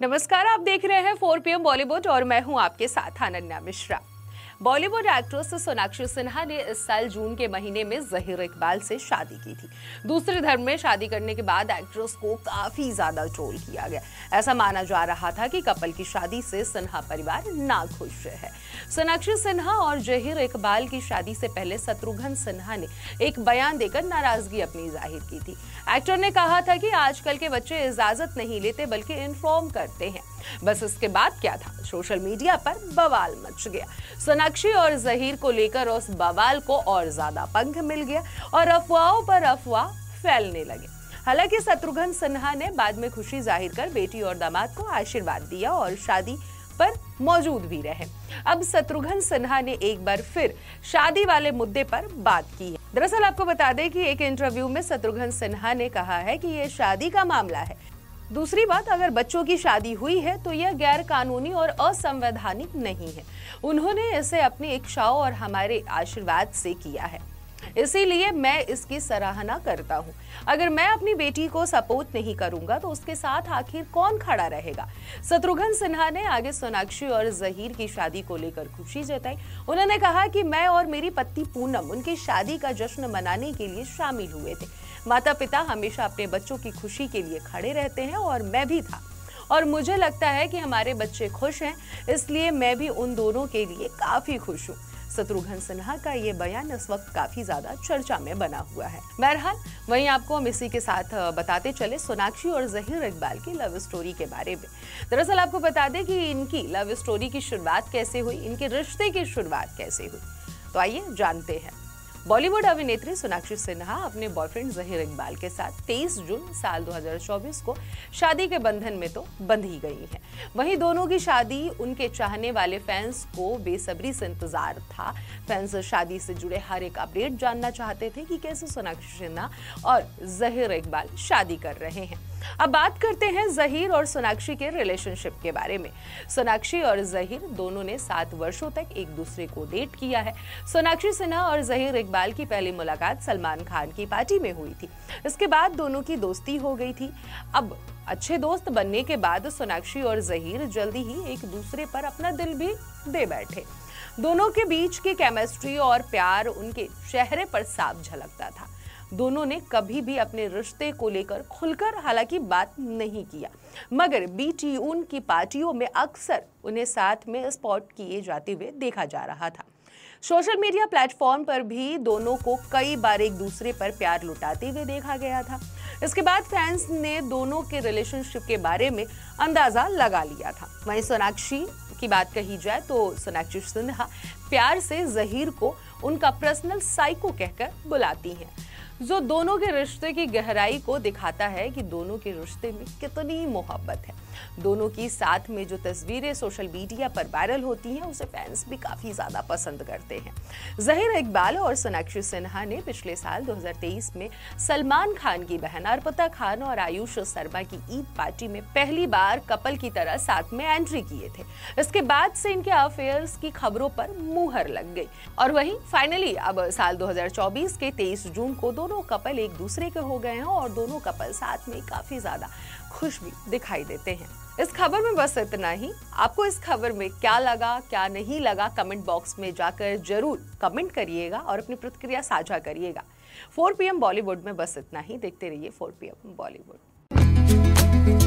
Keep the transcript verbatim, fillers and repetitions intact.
नमस्कार, आप देख रहे हैं चार पी एम बॉलीवुड और मैं हूं आपके साथ आनन्या मिश्रा। बॉलीवुड एक्ट्रेस सोनाक्षी सिन्हा ने इस साल जून के महीने में ज़हीर इकबाल से शादी की थी। दूसरे धर्म में शादी करने के बाद एक्ट्रेस को काफी ज्यादा ट्रोल किया गया। ऐसा माना जा रहा था कि कपल की शादी से सिन्हा परिवार नाखुश है। सोनाक्षी सिन्हा और ज़हीर इकबाल की शादी से पहले शत्रुघ्न सिन्हा ने एक बयान देकर नाराजगी अपनी जाहिर की थी। एक्टर ने कहा था कि आजकल के बच्चे इजाजत नहीं लेते बल्कि इन्फॉर्म करते हैं। बस इसके बाद क्या था, सोशल मीडिया पर बवाल मच गया। सोनाक्षी और ज़हीर को लेकर उस बवाल को और ज्यादा पंख मिल गया और अफवाहों पर अफवाह फैलने लगे। हालांकि शत्रुघ्न सिन्हा ने बाद में खुशी जाहिर कर बेटी और दामाद को आशीर्वाद दिया और शादी पर मौजूद भी रहे। अब शत्रुघ्न सिन्हा ने एक बार फिर शादी वाले मुद्दे पर बात की है। दरअसल आपको बता दें कि एक इंटरव्यू में शत्रुघ्न सिन्हा ने कहा है कि ये शादी का मामला है। दूसरी बात, अगर बच्चों की शादी हुई है तो यह गैर कानूनी और असंवैधानिक नहीं है। उन्होंने इसे अपनी इच्छाओं और हमारे आशीर्वाद से किया है, इसीलिए मैं इसकी सराहना करता हूं। अगर मैं अपनी बेटी को सपोर्ट नहीं करूंगा तो उसके साथ आखिर कौन खड़ा रहेगा। शत्रुघ्न सिन्हा ने आगे सोनाक्षी और ज़हीर की शादी को लेकर खुशी जताई। उन्होंने कहा कि मैं और मेरी पत्नी पूनम उनकी शादी का जश्न मनाने के लिए शामिल हुए थे। माता पिता हमेशा अपने बच्चों की खुशी के लिए खड़े रहते हैं और मैं भी था, और मुझे लगता है कि हमारे बच्चे खुश हैं, इसलिए मैं भी उन दोनों के लिए काफी खुश हूँ। शत्रुघ्न सिन्हा का ये बयान इस वक्त काफी ज्यादा चर्चा में बना हुआ है। बहरहाल वहीं आपको हम इसी के साथ बताते चले सोनाक्षी और ज़हीर इकबाल की लव स्टोरी के बारे में। दरअसल आपको बता दें कि इनकी लव स्टोरी की शुरुआत कैसे हुई, इनके रिश्ते की शुरुआत कैसे हुई, तो आइए जानते हैं। बॉलीवुड अभिनेत्री सोनाक्षी सिन्हा अपने बॉयफ्रेंड ज़हीर इकबाल के साथ तेईस जून साल दो हज़ार चौबीस को शादी के बंधन में तो बंधी गई हैं। वहीं दोनों की शादी उनके चाहने वाले फैंस को बेसब्री से इंतजार था। फैंस शादी से जुड़े हर एक अपडेट जानना चाहते थे कि कैसे सोनाक्षी सिन्हा और ज़हीर इकबाल शादी कर रहे हैं। अब बात करते हैं ज़हीर और सोनाक्षी के रिलेशनशिप के बारे में। सोनाक्षी और ज़हीर दोनों ने सात वर्षों तक एक दूसरे को डेट किया है। सोनाक्षी सिन्हा और ज़हीर इकबाल की पहली मुलाकात सलमान खान की पार्टी में हुई थी। इसके बाद दोनों की दोस्ती हो गई थी। अब अच्छे दोस्त बनने के बाद सोनाक्षी और ज़हीर जल्दी ही एक दूसरे पर अपना दिल भी दे बैठे। दोनों के बीच की केमिस्ट्री और प्यार उनके चेहरे पर साफ झलकता था। दोनों ने कभी भी अपने रिश्ते को लेकर खुलकर हालांकि बात नहीं किया, मगर बीटीयून की पार्टियों में अक्सर उन्हें साथ में स्पॉट किए जाते हुए देखा जा रहा था। सोशल मीडिया प्लेटफॉर्म पर भी दोनों को कई बार एक दूसरे पर प्यार लुटाते हुए देखा गया था। इसके बाद फैंस ने दोनों के रिलेशनशिप के बारे में अंदाजा लगा लिया था। वहीं सोनाक्षी की बात कही जाए तो सोनाक्षी सिन्हा प्यार से ज़हीर को उनका पर्सनल साइको कहकर बुलाती हैं, जो दोनों के रिश्ते की गहराई को दिखाता है कि दोनों के रिश्ते में कितनी मोहब्बत है। दोनों की साथ में जो तस्वीरें सोशल मीडिया पर वायरल होती हैं उसे फैंस भी काफ़ी ज़्यादा पसंद करते हैं। ज़हीर इकबाल और सोनाक्षी सिन्हा ने पिछले साल दो हज़ार तेईस में सलमान खान की बहन अर्पिता खान और आयुष शर्मा की ईद पार्टी में पहली बार कपल की तरह साथ में एंट्री किए थे। इसके बाद से इनके अफेयर्स की खबरों पर मुहर लग गई और वहीं फाइनली अब साल दो हज़ार चौबीस के तेईस जून को दोनों कपल एक दूसरे के हो गए हैं और दोनों कपल साथ में काफी ज्यादा खुश भी दिखाई देते हैं। इस खबर में बस इतना ही। आपको इस खबर में क्या लगा, क्या नहीं लगा, कमेंट बॉक्स में जाकर जरूर कमेंट करिएगा और अपनी प्रतिक्रिया साझा करिएगा। चार पी एम बॉलीवुड में बस इतना ही। देखते रहिए चार पी एम बॉलीवुड।